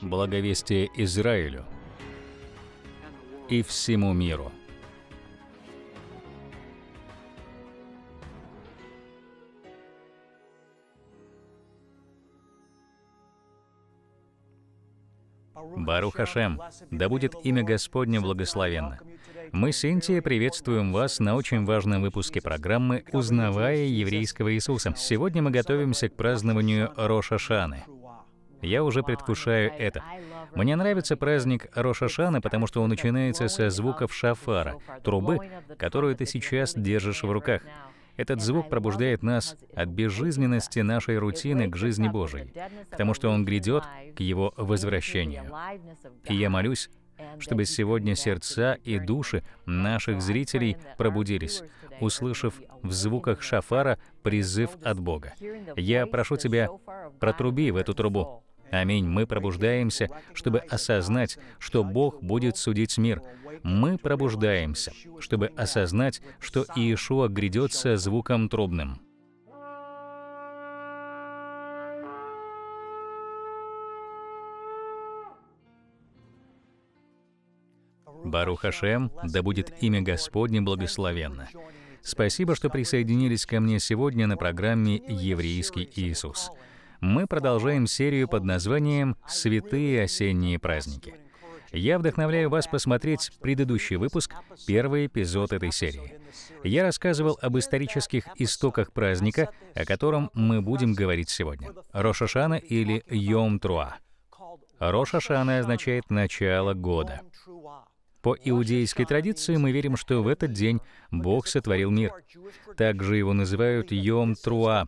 благовестие Израилю и всему миру. Барух Ашем, да будет имя Господне благословенно. Мы, Синтия, приветствуем вас на очень важном выпуске программы «Узнавая еврейского Иисуса». Сегодня мы готовимся к празднованию Рош ха-Шаны. Я уже предвкушаю это. Мне нравится праздник Рош ха-Шаны, потому что он начинается со звуков шафара, трубы, которую ты сейчас держишь в руках. Этот звук пробуждает нас от безжизненности нашей рутины к жизни Божией, потому что Он грядет к Его возвращению. И я молюсь, чтобы сегодня сердца и души наших зрителей пробудились, услышав в звуках шафара призыв от Бога. Я прошу Тебя, протруби в эту трубу. Аминь. Мы пробуждаемся, чтобы осознать, что Бог будет судить мир. Мы пробуждаемся, чтобы осознать, что Иешуа грядет со звуком трубным. Барух Ашем, да будет имя Господне благословенно. Спасибо, что присоединились ко мне сегодня на программе «Еврейский Иисус». Мы продолжаем серию под названием «Святые осенние праздники». Я вдохновляю вас посмотреть предыдущий выпуск, первый эпизод этой серии. Я рассказывал об исторических истоках праздника, о котором мы будем говорить сегодня. Рош ха-Шана или Йом Теруа. Рош ха-Шана означает «начало года». По иудейской традиции мы верим, что в этот день Бог сотворил мир. Также его называют Йом Теруа.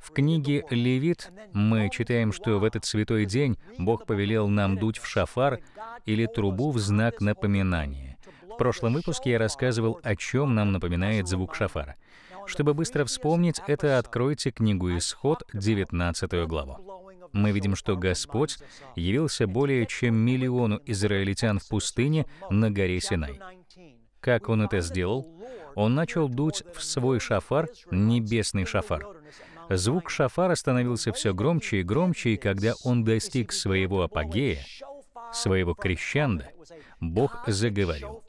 В книге «Левит» мы читаем, что в этот святой день Бог повелел нам дуть в шафар или трубу в знак напоминания. В прошлом выпуске я рассказывал, о чем нам напоминает звук шафара. Чтобы быстро вспомнить это, откройте книгу «Исход», 19 главу. Мы видим, что Господь явился более чем миллиону израильтян в пустыне на горе Синай. Как Он это сделал? Он начал дуть в свой шафар, небесный шафар. Звук шафара становился все громче и громче, и когда он достиг своего апогея, своего крещендо, Бог заговорил.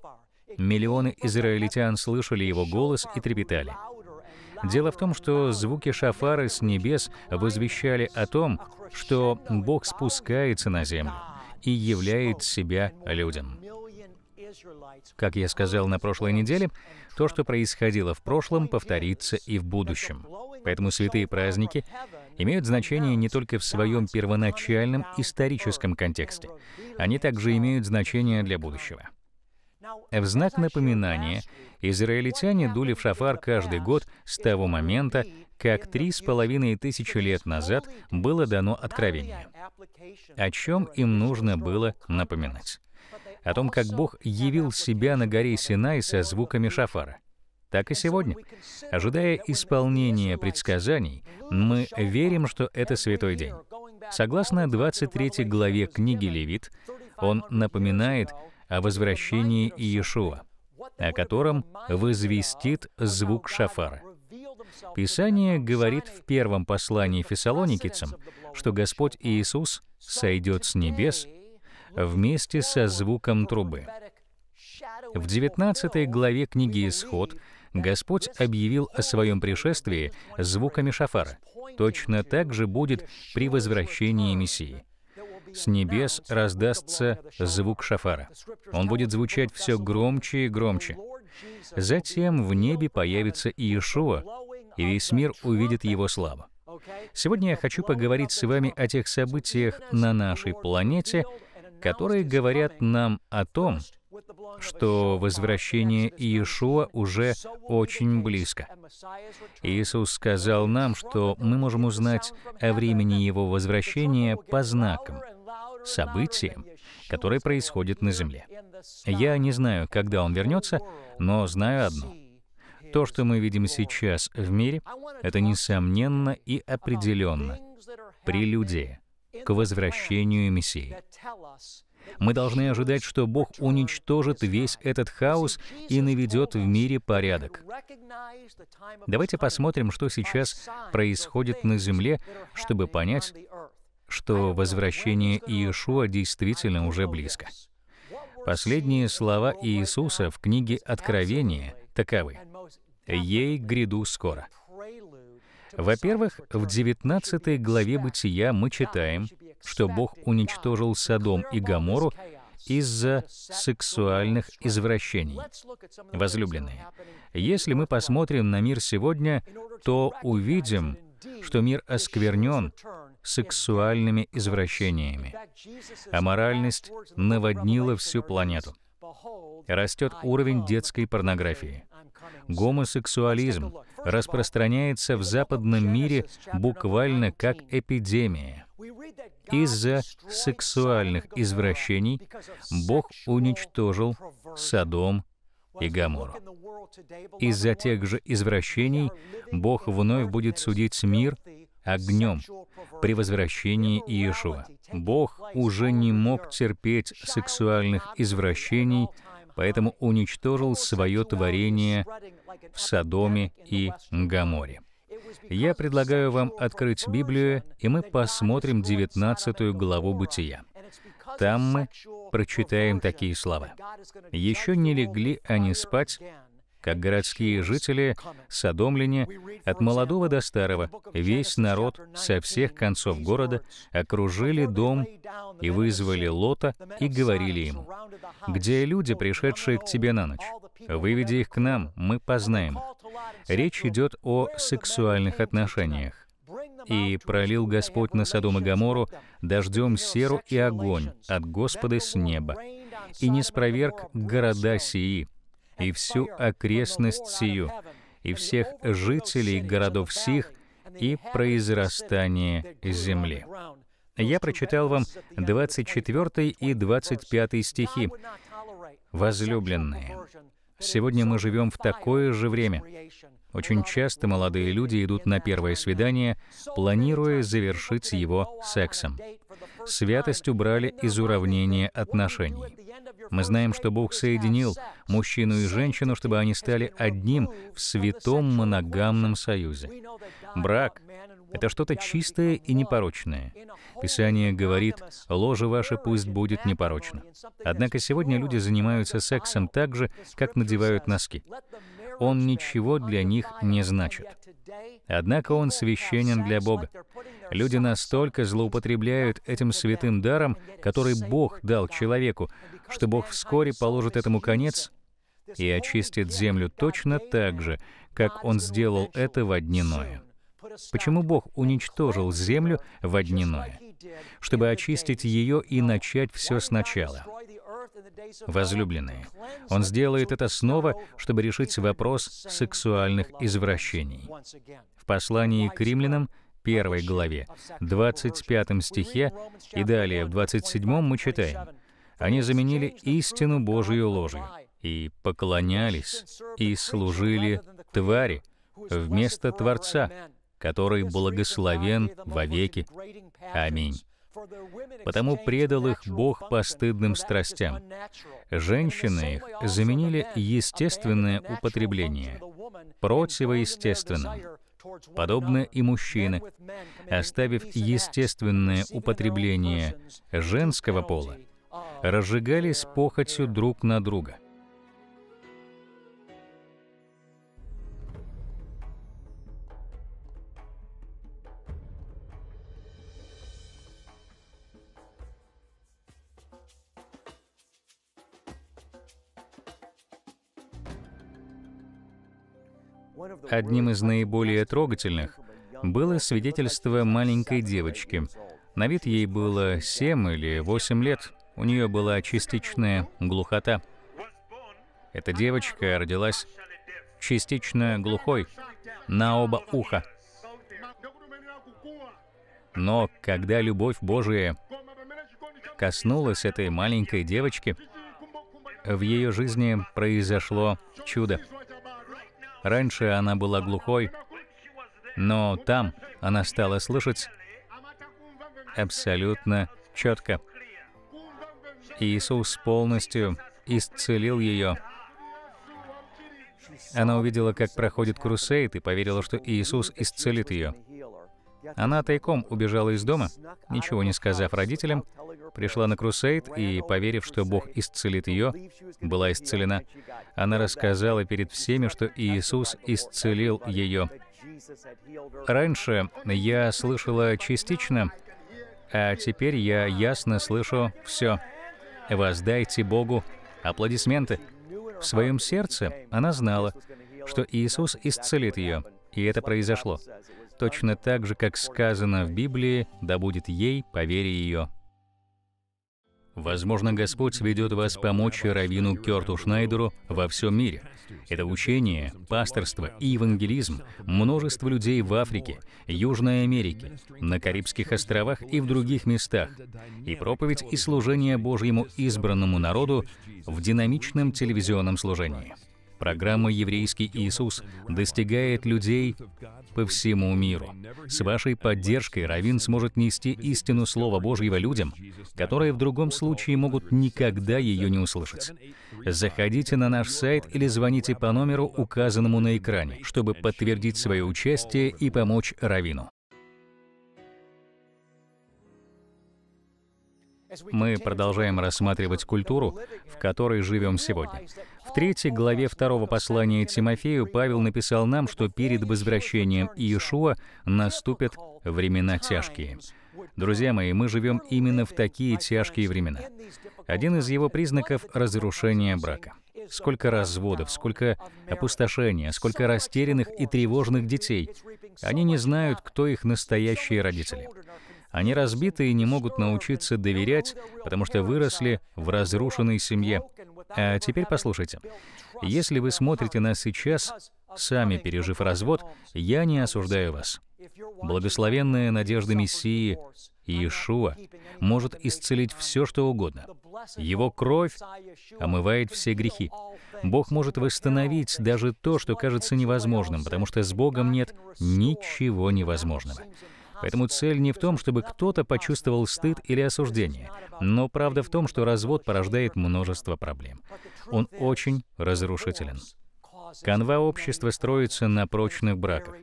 Миллионы израильтян слышали его голос и трепетали. Дело в том, что звуки шафара с небес возвещали о том, что Бог спускается на землю и являет себя людям. Как я сказал на прошлой неделе, то, что происходило в прошлом, повторится и в будущем. Поэтому святые праздники имеют значение не только в своем первоначальном историческом контексте. Они также имеют значение для будущего. В знак напоминания израильтяне дули в шафар каждый год с того момента, как 3500 лет назад было дано Откровение. О чем им нужно было напоминать? О том, как Бог явил себя на горе Синай со звуками шафара. Так и сегодня. Ожидая исполнения предсказаний, мы верим, что это святой день. Согласно 23 главе книги «Левит», он напоминает о возвращении Иешуа, о котором возвестит звук шафара. Писание говорит в первом послании Фессалоникийцам, что Господь Иисус сойдет с небес вместе со звуком трубы. В 19 главе книги «Исход» Господь объявил о своем пришествии звуками шафара. Точно так же будет при возвращении Мессии. С небес раздастся звук шафара. Он будет звучать все громче и громче. Затем в небе появится Иешуа, и весь мир увидит его славу. Сегодня я хочу поговорить с вами о тех событиях на нашей планете, которые говорят нам о том, что возвращение Иешуа уже очень близко. Иисус сказал нам, что мы можем узнать о времени Его возвращения по знакам, событиям, которые происходят на земле. Я не знаю, когда Он вернется, но знаю одно. То, что мы видим сейчас в мире, это несомненно и определенно прелюдия к возвращению Мессии. Мы должны ожидать, что Бог уничтожит весь этот хаос и наведет в мире порядок. Давайте посмотрим, что сейчас происходит на земле, чтобы понять, что возвращение Иешуа действительно уже близко. Последние слова Иисуса в книге «Откровение» таковы: «Ей гряду скоро». Во-первых, в 19 главе Бытия мы читаем, что Бог уничтожил Содом и Гоморру из-за сексуальных извращений. Возлюбленные, если мы посмотрим на мир сегодня, то увидим, что мир осквернен сексуальными извращениями. Аморальность наводнила всю планету. Растет уровень детской порнографии. Гомосексуализм распространяется в западном мире буквально как эпидемия. Из-за сексуальных извращений Бог уничтожил Содом и Гоморру. Из-за тех же извращений Бог вновь будет судить мир огнем при возвращении Иешуа. Бог уже не мог терпеть сексуальных извращений, поэтому уничтожил свое творение в Содоме и Гоморре. Я предлагаю вам открыть Библию, и мы посмотрим 19 главу Бытия. Там мы прочитаем такие слова. «Еще не легли они спать, как городские жители, содомляне, от молодого до старого, весь народ со всех концов города окружили дом и вызвали Лота и говорили ему: где люди, пришедшие к тебе на ночь? Выведи их к нам, мы познаем их». Речь идет о сексуальных отношениях. «И пролил Господь на Содом и Гоморру дождем серу и огонь от Господа с неба, и ниспроверг города сии, и всю окрестность сию, и всех жителей городов сих, и произрастание земли». Я прочитал вам 24 и 25 стихи. Возлюбленные, сегодня мы живем в такое же время. Очень часто молодые люди идут на первое свидание, планируя завершить его сексом. Святость убрали из уравнения отношений. Мы знаем, что Бог соединил мужчину и женщину, чтобы они стали одним в святом моногамном союзе. Брак — это что-то чистое и непорочное. Писание говорит: «Ложе ваше пусть будет непорочно». Однако сегодня люди занимаются сексом так же, как надевают носки. Он ничего для них не значит. Однако он священен для Бога. Люди настолько злоупотребляют этим святым даром, который Бог дал человеку, что Бог вскоре положит этому конец и очистит землю точно так же, как Он сделал это во дни Ноя. Почему Бог уничтожил землю во дни Ноя? Чтобы очистить ее и начать все сначала. Возлюбленные, Он сделает это снова, чтобы решить вопрос сексуальных извращений. В послании к римлянам, 1 главе, 25 стихе и далее в 27 мы читаем: «Они заменили истину Божию ложью, и поклонялись, и служили твари вместо Творца, который благословен вовеки. Аминь. Потому предал их Бог постыдным страстям. Женщины их заменили естественное употребление противоестественным, подобно и мужчины, оставив естественное употребление женского пола, разжигались похотью друг на друга». Одним из наиболее трогательных было свидетельство маленькой девочки. На вид ей было 7 или 8 лет. У нее была частичная глухота. Эта девочка родилась частично глухой на оба уха. Но когда любовь Божия коснулась этой маленькой девочки, в ее жизни произошло чудо. Раньше она была глухой, но там она стала слышать абсолютно четко. Иисус полностью исцелил ее. Она увидела, как проходит крусейд, и поверила, что Иисус исцелит ее. Она тайком убежала из дома, ничего не сказав родителям, пришла на крусейд и, поверив, что Бог исцелит ее, была исцелена. Она рассказала перед всеми, что Иисус исцелил ее. Раньше я слышала частично, а теперь я ясно слышу все. Воздайте Богу аплодисменты. В своем сердце она знала, что Иисус исцелит ее, и это произошло. Точно так же, как сказано в Библии, да будет ей по вере ее. Возможно, Господь ведет вас помочь раввину Кёрту Шнайдеру во всем мире. Это учение, пасторство и евангелизм множество людей в Африке, Южной Америке, на Карибских островах и в других местах. И проповедь и служение Божьему избранному народу в динамичном телевизионном служении. Программа «Еврейский Иисус» достигает людей по всему миру. С вашей поддержкой раввин сможет нести истину Слова Божьего людям, которые в другом случае могут никогда ее не услышать. Заходите на наш сайт или звоните по номеру, указанному на экране, чтобы подтвердить свое участие и помочь раввину. Мы продолжаем рассматривать культуру, в которой живем сегодня. В 3 главе 2 послания Тимофею Павел написал нам, что перед возвращением Иешуа наступят времена тяжкие. Друзья мои, мы живем именно в такие тяжкие времена. Один из его признаков — разрушение брака. Сколько разводов, сколько опустошения, сколько растерянных и тревожных детей. Они не знают, кто их настоящие родители. Они разбиты и не могут научиться доверять, потому что выросли в разрушенной семье. А теперь послушайте. Если вы смотрите нас сейчас, сами пережив развод, я не осуждаю вас. Благословенная надежда Мессии Иешуа может исцелить все, что угодно. Его кровь омывает все грехи. Бог может восстановить даже то, что кажется невозможным, потому что с Богом нет ничего невозможного. Поэтому цель не в том, чтобы кто-то почувствовал стыд или осуждение, но правда в том, что развод порождает множество проблем. Он очень разрушителен. Канва общества строится на прочных браках.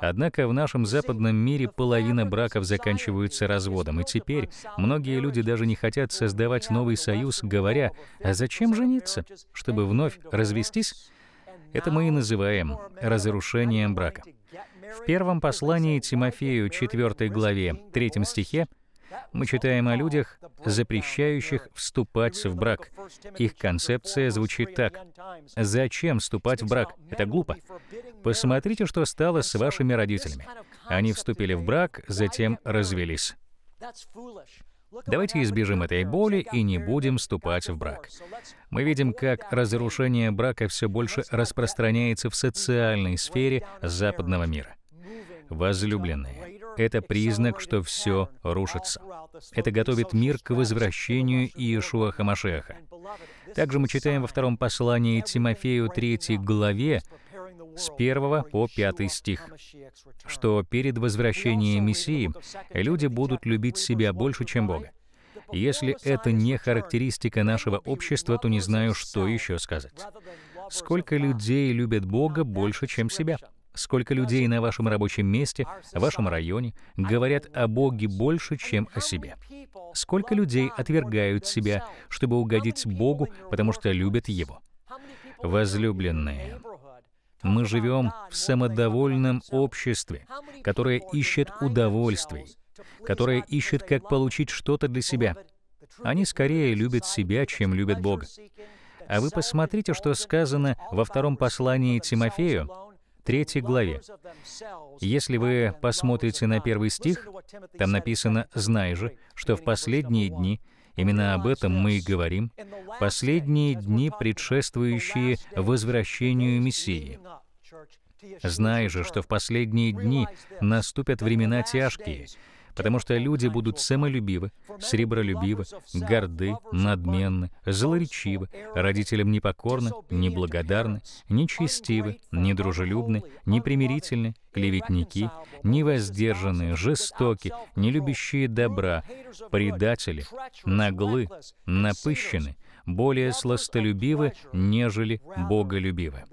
Однако в нашем западном мире половина браков заканчиваются разводом, и теперь многие люди даже не хотят создавать новый союз, говоря: «А зачем жениться? Чтобы вновь развестись?» Это мы и называем разрушением брака. В 1 послании Тимофею, 4 главе, 3 стихе, мы читаем о людях, запрещающих вступать в брак. Их концепция звучит так: «Зачем вступать в брак? Это глупо. Посмотрите, что стало с вашими родителями. Они вступили в брак, затем развелись». Давайте избежим этой боли и не будем вступать в брак. Мы видим, как разрушение брака все больше распространяется в социальной сфере западного мира. Возлюбленные, это признак, что все рушится. Это готовит мир к возвращению Иешуа ха-Машиаха. Также мы читаем во 2 послании Тимофею, 3 главе, с 1 по 5 стих, что перед возвращением Мессии люди будут любить себя больше, чем Бога. Если это не характеристика нашего общества, то не знаю, что еще сказать. Сколько людей любят Бога больше, чем себя? Сколько людей на вашем рабочем месте, в вашем районе говорят о Боге больше, чем о себе? Сколько людей отвергают себя, чтобы угодить Богу, потому что любят Его? Возлюбленные, мы живем в самодовольном обществе, которое ищет удовольствий, которое ищет, как получить что-то для себя. Они скорее любят себя, чем любят Бога. А вы посмотрите, что сказано во 2 послании Тимофею, 3 главе. Если вы посмотрите на 1 стих, там написано: «Знай же, что в последние дни», именно об этом мы и говорим, «последние дни, предшествующие возвращению Мессии. Знай же, что в последние дни наступят времена тяжкие, потому что люди будут самолюбивы, сребролюбивы, горды, надменны, злоречивы, родителям непокорны, неблагодарны, нечестивы, недружелюбны, непримирительны, клеветники, невоздержанные, жестоки, нелюбящие добра, предатели, наглы, напыщены, более сластолюбивы, нежели боголюбивы».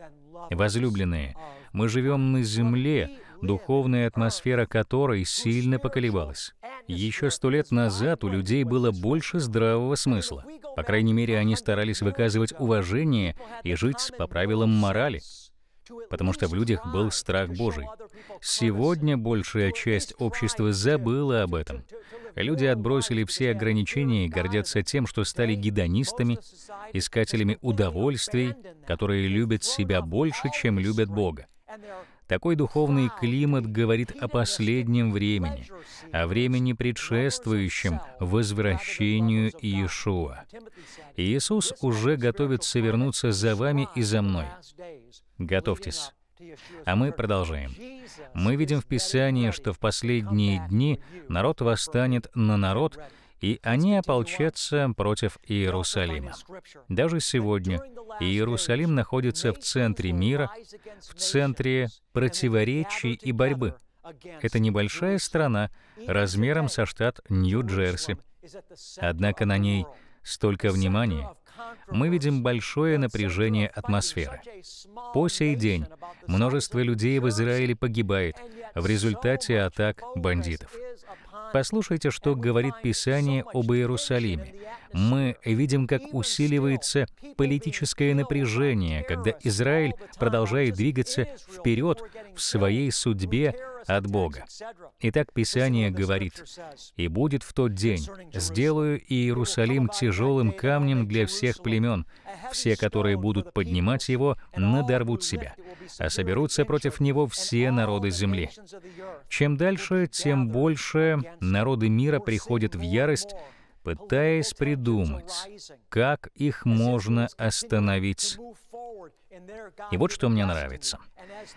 Возлюбленные, мы живем на земле, духовная атмосфера которой сильно поколебалась. Еще 100 лет назад у людей было больше здравого смысла. По крайней мере, они старались выказывать уважение и жить по правилам морали, потому что в людях был страх Божий. Сегодня большая часть общества забыла об этом. Люди отбросили все ограничения и гордятся тем, что стали гедонистами, искателями удовольствий, которые любят себя больше, чем любят Бога. Такой духовный климат говорит о последнем времени, о времени, предшествующем возвращению Иешуа. Иисус уже готовится вернуться за вами и за мной. Готовьтесь. А мы продолжаем. Мы видим в Писании, что в последние дни народ восстанет на народ, и они ополчатся против Иерусалима. Даже сегодня Иерусалим находится в центре мира, в центре противоречий и борьбы. Это небольшая страна размером со штат Нью-Джерси. Однако на ней столько внимания. Мы видим большое напряжение атмосферы. По сей день множество людей в Израиле погибает в результате атак бандитов. Послушайте, что говорит Писание об Иерусалиме. Мы видим, как усиливается политическое напряжение, когда Израиль продолжает двигаться вперед в своей судьбе от Бога. Итак, Писание говорит: «И будет в тот день, сделаю Иерусалим тяжелым камнем для всех племен, все, которые будут поднимать его, надорвут себя, а соберутся против него все народы земли». Чем дальше, тем больше народы мира приходят в ярость, пытаясь придумать, как их можно остановить. И вот что мне нравится.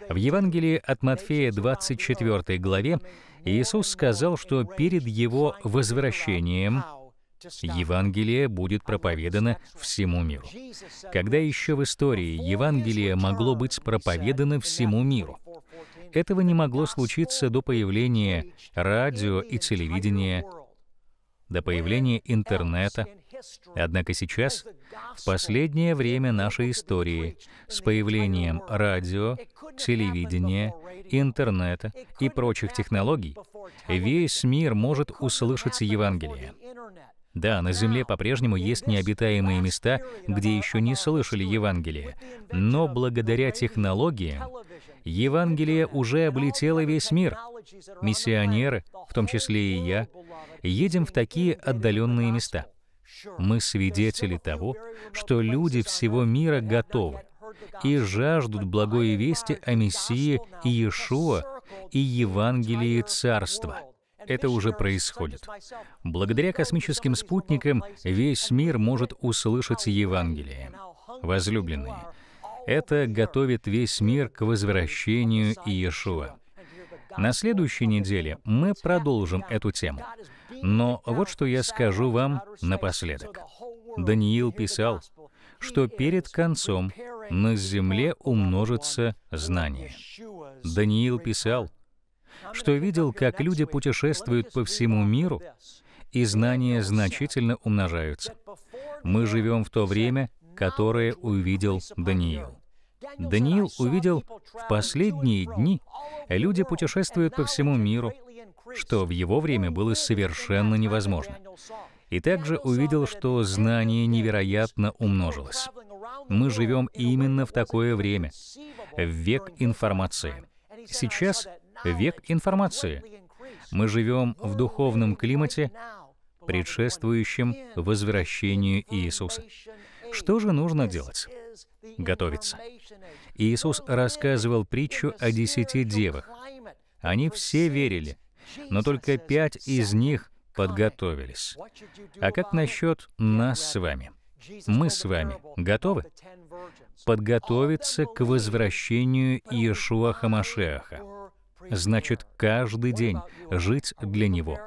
В Евангелии от Матфея 24 главе Иисус сказал, что перед Его возвращением Евангелие будет проповедано всему миру. Когда еще в истории Евангелие могло быть проповедано всему миру? Этого не могло случиться до появления радио и телевидения, до появления интернета. Однако сейчас, в последнее время нашей истории, с появлением радио, телевидения, интернета и прочих технологий, весь мир может услышать Евангелие. Да, на земле по-прежнему есть необитаемые места, где еще не слышали Евангелие, но благодаря технологиям Евангелие уже облетело весь мир. Миссионеры, в том числе и я, едем в такие отдаленные места. Мы свидетели того, что люди всего мира готовы и жаждут благой вести о Мессии Иешуа и Евангелии Царства. Это уже происходит. Благодаря космическим спутникам весь мир может услышать Евангелие. Возлюбленные, это готовит весь мир к возвращению Иешуа. На следующей неделе мы продолжим эту тему. Но вот что я скажу вам напоследок. Даниил писал, что перед концом на земле умножится знание. Даниил писал, что видел, как люди путешествуют по всему миру, и знания значительно умножаются. Мы живем в то время, которое увидел Даниил. Даниил увидел, в последние дни люди путешествуют по всему миру, что в его время было совершенно невозможно. И также увидел, что знание невероятно умножилось. Мы живем именно в такое время, в век информации. Сейчас век информации. Мы живем в духовном климате, предшествующем возвращению Иисуса. Что же нужно делать? Готовиться. Иисус рассказывал притчу о 10 девах. Они все верили, но только 5 из них подготовились. А как насчет нас с вами? Мы с вами готовы? Подготовиться к возвращению Иешуа Хамашеаха. Значит, каждый день жить для Него,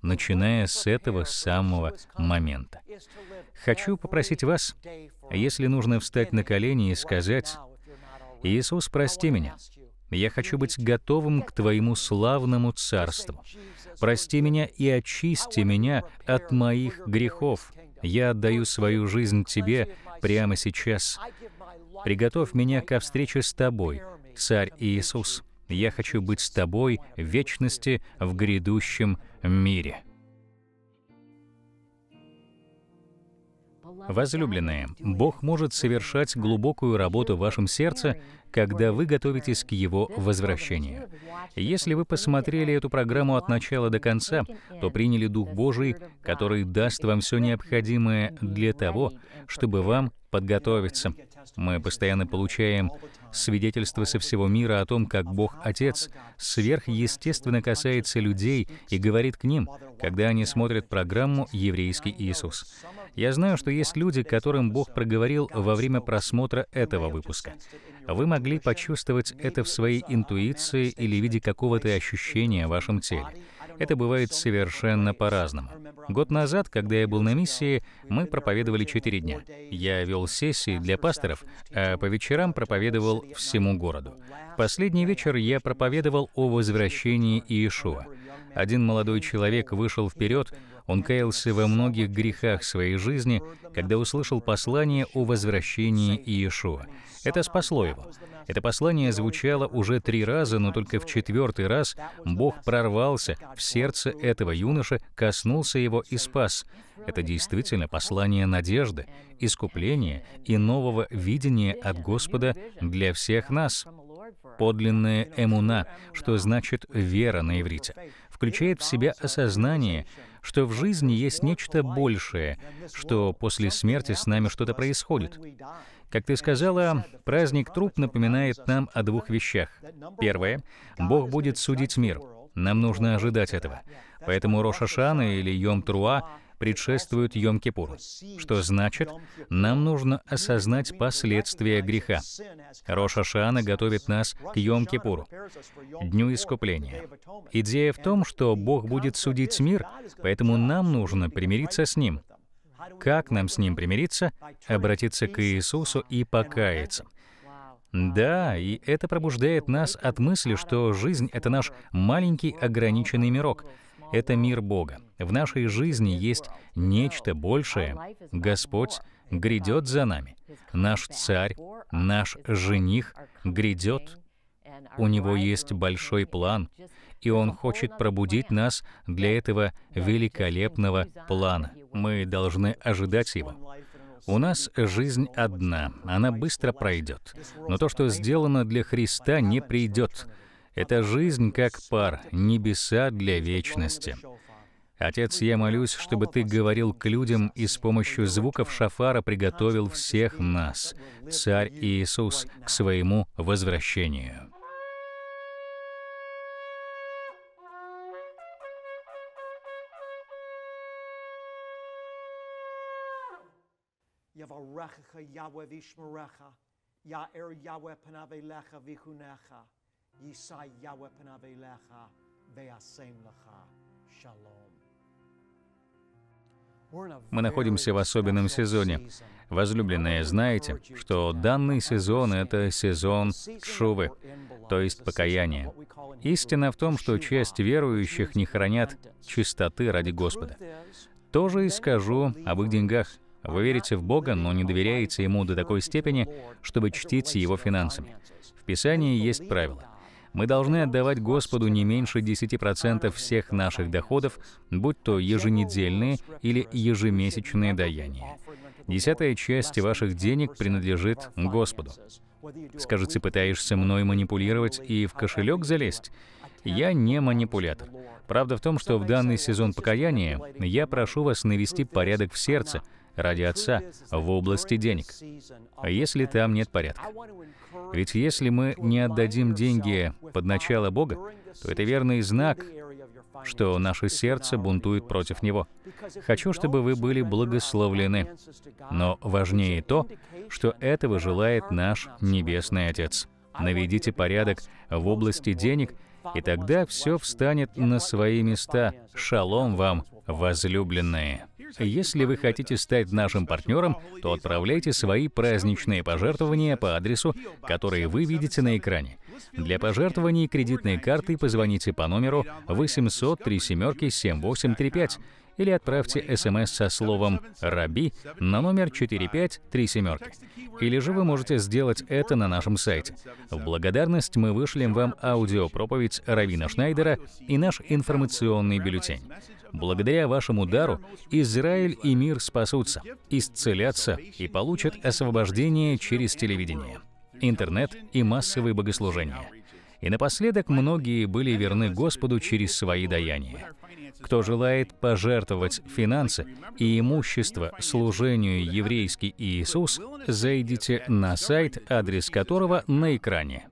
начиная с этого самого момента. Хочу попросить вас, если нужно, встать на колени и сказать: «Иисус, прости меня, я хочу быть готовым к Твоему славному Царству. Прости меня и очисти меня от моих грехов. Я отдаю свою жизнь Тебе прямо сейчас. Приготовь меня ко встрече с Тобой, Царь Иисус. Я хочу быть с тобой в вечности в грядущем мире. Возлюбленные, Бог может совершать глубокую работу в вашем сердце, когда вы готовитесь к Его возвращению. Если вы посмотрели эту программу от начала до конца, то приняли Дух Божий, который даст вам все необходимое для того, чтобы вам подготовиться. Мы постоянно получаем свидетельства со всего мира о том, как Бог Отец сверхъестественно касается людей и говорит к ним, когда они смотрят программу «Еврейский Иисус». Я знаю, что есть люди, которым Бог проговорил во время просмотра этого выпуска. Вы могли почувствовать это в своей интуиции или в виде какого-то ощущения в вашем теле. Это бывает совершенно по-разному. Год назад, когда я был на миссии, мы проповедовали 4 дня. Я вел сессии для пасторов, а по вечерам проповедовал всему городу. Последний вечер я проповедовал о возвращении Иешуа. Один молодой человек вышел вперед, он каялся во многих грехах своей жизни, когда услышал послание о возвращении Иешуа. Это спасло его. Это послание звучало уже 3 раза, но только в 4-й раз Бог прорвался в сердце этого юноши, коснулся его и спас. Это действительно послание надежды, искупления и нового видения от Господа для всех нас. Подлинная эмуна, что значит «вера» на иврите, включает в себя осознание, что в жизни есть нечто большее, что после смерти с нами что-то происходит. Как ты сказала, праздник труп напоминает нам о 2 вещах. Первое — Бог будет судить мир. Нам нужно ожидать этого. Поэтому Рош ха-Шана или Йом Теруа предшествуют Йом Кипуру, что значит, нам нужно осознать последствия греха. Рош ха-Шана готовит нас к Йом Кипуру, Дню Искупления. Идея в том, что Бог будет судить мир, поэтому нам нужно примириться с Ним. Как нам с Ним примириться? Обратиться к Иисусу и покаяться. Да, и это пробуждает нас от мысли, что жизнь — это наш маленький ограниченный мирок. Это мир Бога. В нашей жизни есть нечто большее. Господь грядет за нами. Наш царь, наш жених грядет. У него есть большой план, и он хочет пробудить нас для этого великолепного плана. Мы должны ожидать его. У нас жизнь одна, она быстро пройдет. Но то, что сделано для Христа, не придет. Это жизнь как пар, небеса для вечности. Отец, я молюсь, чтобы Ты говорил к людям и с помощью звуков шофара приготовил всех нас, Царь Иисус, к Своему возвращению. Мы находимся в особенном сезоне. Возлюбленные, знаете, что данный сезон — это сезон тшувы, то есть покаяния. Истина в том, что часть верующих не хранят чистоты ради Господа. Тоже и скажу об их деньгах. Вы верите в Бога, но не доверяете Ему до такой степени, чтобы чтить Его финансами. В Писании есть правило. Мы должны отдавать Господу не меньше 10% всех наших доходов, будь то еженедельные или ежемесячные даяния. 10-я часть ваших денег принадлежит Господу. Скажете, пытаешься мной манипулировать и в кошелек залезть? Я не манипулятор. Правда в том, что в данный сезон покаяния я прошу вас навести порядок в сердце, ради Отца, в области денег, если там нет порядка. Ведь если мы не отдадим деньги под начало Бога, то это верный знак, что наше сердце бунтует против Него. Хочу, чтобы вы были благословлены. Но важнее то, что этого желает наш Небесный Отец. Наведите порядок в области денег, и тогда все встанет на свои места. Шалом вам, возлюбленные! Если вы хотите стать нашим партнером, то отправляйте свои праздничные пожертвования по адресу, который вы видите на экране. Для пожертвований кредитной карты позвоните по номеру 800-37-7835 или отправьте СМС со словом «Раби» на номер 4537. Или же вы можете сделать это на нашем сайте. В благодарность мы вышлем вам аудиопроповедь раввина Шнайдера и наш информационный бюллетень. Благодаря вашему дару Израиль и мир спасутся, исцелятся и получат освобождение через телевидение, интернет и массовые богослужения. И напоследок многие были верны Господу через свои даяния. Кто желает пожертвовать финансы и имущество служению «Еврейский Иисус», зайдите на сайт, адрес которого на экране.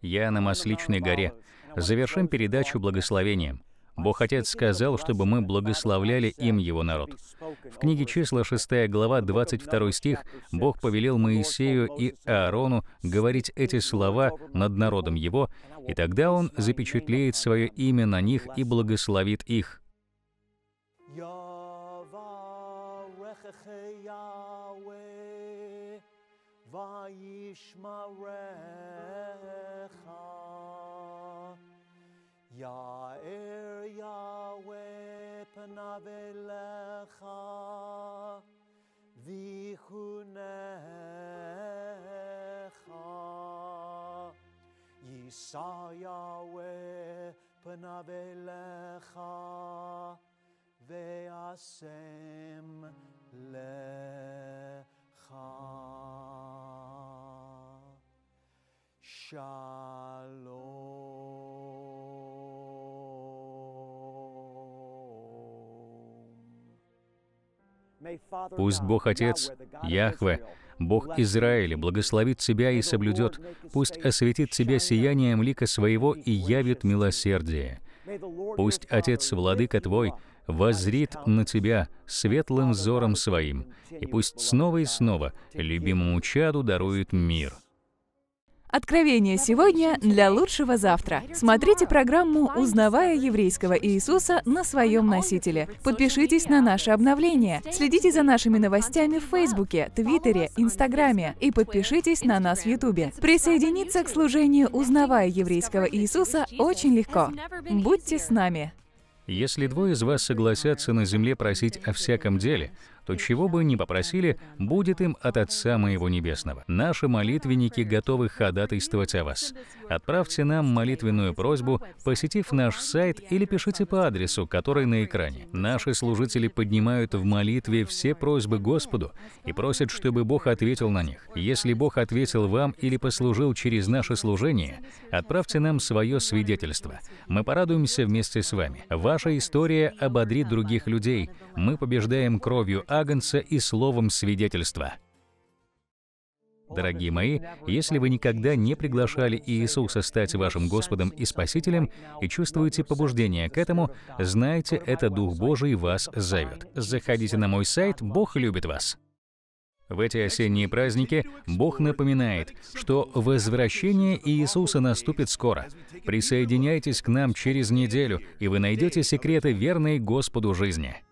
Я на Масличной горе. Завершим передачу благословением. Бог Отец сказал, чтобы мы благословляли им Его народ. В книге Числа, 6 глава, 22 стих, Бог повелел Моисею и Аарону говорить эти слова над народом его, и тогда Он запечатлеет свое имя на них и благословит их. Avelecha vichunecha Yisayahwe panavelecha ve'asem lecha Shalom. Пусть Бог Отец, Яхве, Бог Израиля, благословит тебя и соблюдет, пусть осветит тебя сиянием лика своего и явит милосердие. Пусть Отец, Владыка твой, воззрит на тебя светлым взором своим, и пусть снова и снова любимому чаду дарует мир. Откровение сегодня для лучшего завтра. Смотрите программу «Узнавая еврейского Иисуса» на своем носителе. Подпишитесь на наши обновления. Следите за нашими новостями в Фейсбуке, Твиттере, Инстаграме и подпишитесь на нас в Ютубе. Присоединиться к служению «Узнавая еврейского Иисуса» очень легко. Будьте с нами. Если двое из вас согласятся на земле просить о всяком деле, то чего бы ни попросили, будет им от Отца Моего Небесного. Наши молитвенники готовы ходатайствовать о вас. Отправьте нам молитвенную просьбу, посетив наш сайт или пишите по адресу, который на экране. Наши служители поднимают в молитве все просьбы Господу и просят, чтобы Бог ответил на них. Если Бог ответил вам или послужил через наше служение, отправьте нам свое свидетельство. Мы порадуемся вместе с вами. Ваша история ободрит других людей. Мы побеждаем кровью Агнца и словом свидетельства. Дорогие мои, если вы никогда не приглашали Иисуса стать вашим Господом и Спасителем и чувствуете побуждение к этому, знайте, это Дух Божий вас зовет. Заходите на мой сайт, Бог любит вас. В эти осенние праздники Бог напоминает, что возвращение Иисуса наступит скоро. Присоединяйтесь к нам через неделю, и вы найдете секреты верной Господу жизни.